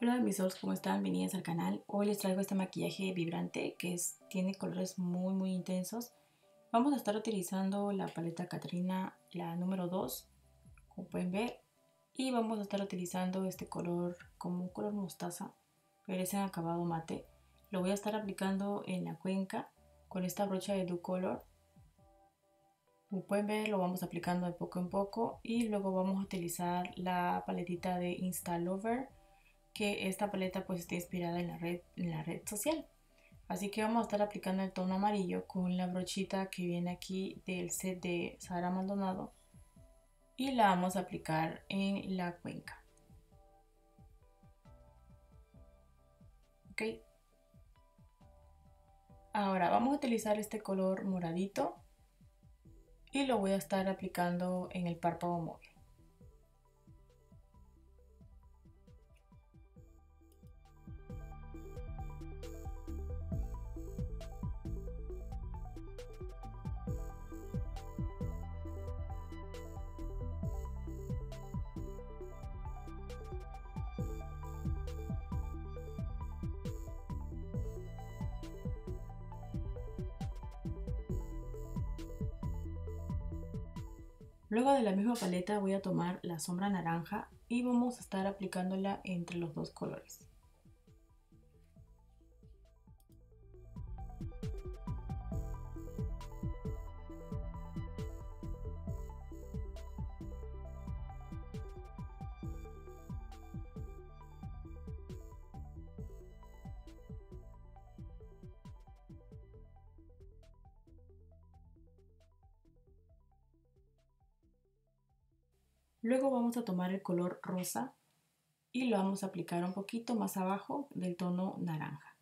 Hola mis dolls, ¿cómo están? Bienvenidas al canal. Hoy les traigo este maquillaje vibrante que tiene colores muy muy intensos. Vamos a estar utilizando la paleta Katrina, la número 2, como pueden ver. Y vamos a estar utilizando este color como un color mostaza, pero es en acabado mate. Lo voy a estar aplicando en la cuenca con esta brocha de Du Color. Como pueden ver, lo vamos aplicando de poco en poco. Y luego vamos a utilizar la paletita de Insta Lover, que esta paleta pues está inspirada en la red social. Así que vamos a estar aplicando el tono amarillo con la brochita que viene aquí del set de Sara Maldonado y la vamos a aplicar en la cuenca. Ok. Ahora vamos a utilizar este color moradito y lo voy a estar aplicando en el párpado móvil. Luego de la misma paleta voy a tomar la sombra naranja y vamos a estar aplicándola entre los dos colores. Luego vamos a tomar el color rosa y lo vamos a aplicar un poquito más abajo del tono naranja.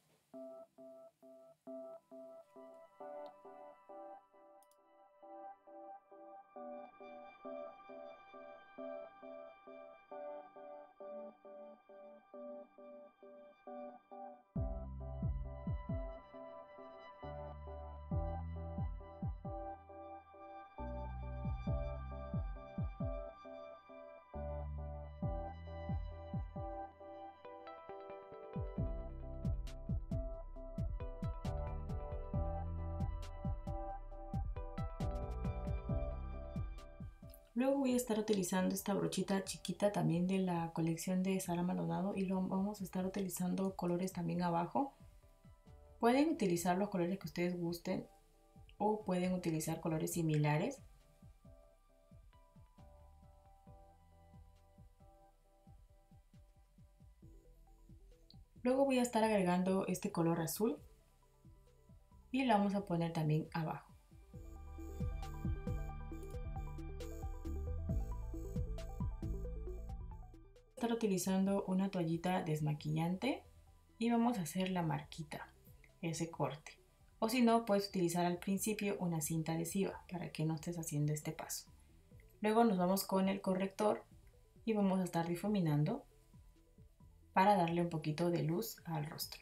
Luego voy a estar utilizando esta brochita chiquita también de la colección de Sara Maldonado y lo vamos a estar utilizando colores también abajo. Pueden utilizar los colores que ustedes gusten o pueden utilizar colores similares. Luego voy a estar agregando este color azul y lo vamos a poner también abajo. Estar utilizando una toallita desmaquillante y vamos a hacer la marquita, ese corte, o si no puedes utilizar al principio una cinta adhesiva para que no estés haciendo este paso. Luego nos vamos con el corrector y vamos a estar difuminando para darle un poquito de luz al rostro.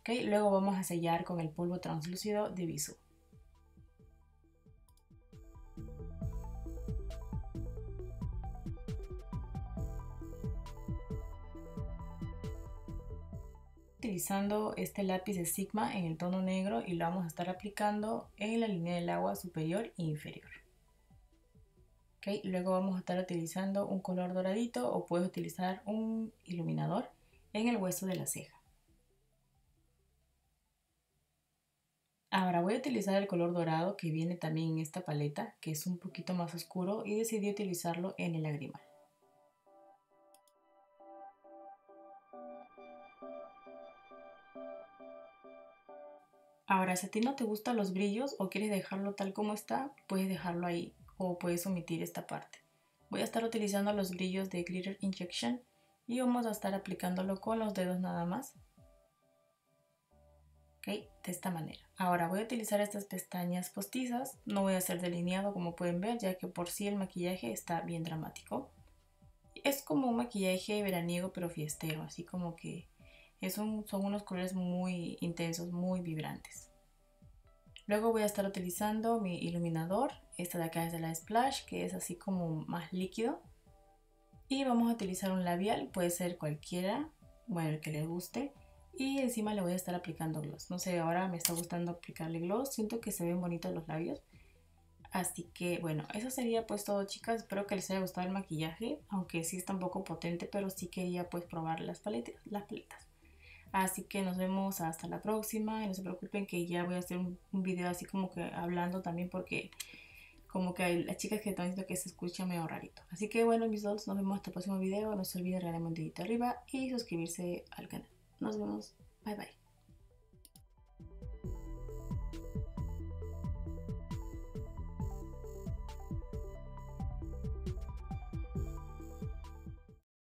¿Okay? Luego vamos a sellar con el polvo translúcido de Bisú. Utilizando este lápiz de Sigma en el tono negro y lo vamos a estar aplicando en la línea del agua superior e inferior. ¿Okay? Luego vamos a estar utilizando un color doradito o puedes utilizar un iluminador en el hueso de la ceja. Ahora voy a utilizar el color dorado que viene también en esta paleta, que es un poquito más oscuro, y decidí utilizarlo en el lagrimal. Ahora, si a ti no te gustan los brillos o quieres dejarlo tal como está, puedes dejarlo ahí o puedes omitir esta parte. Voy a estar utilizando los brillos de Glitter Injection y vamos a estar aplicándolo con los dedos nada más. Ok, de esta manera. Ahora voy a utilizar estas pestañas postizas. No voy a hacer delineado como pueden ver, ya que por sí el maquillaje está bien dramático. Es como un maquillaje veraniego pero fiestero, así como que... Son unos colores muy intensos, muy vibrantes. Luego voy a estar utilizando mi iluminador. Esta de acá es de la Splash, que es así como más líquido. Y vamos a utilizar un labial, puede ser cualquiera. bueno, el que les guste. Y encima le voy a estar aplicando gloss. No sé, ahora me está gustando aplicarle gloss. Siento que se ven bonitos los labios. Así que bueno, eso sería pues todo, chicas. Espero que les haya gustado el maquillaje. Aunque sí está un poco potente, pero sí quería pues probar las paletas. Así que nos vemos hasta la próxima. Y no se preocupen que ya voy a hacer un video así como que hablando también, porque como que hay las chicas que están diciendo que se escucha medio rarito. Así que bueno, mis dolls, nos vemos hasta el próximo video. No se olviden regalarme un dedito arriba y suscribirse al canal. Nos vemos. Bye, bye.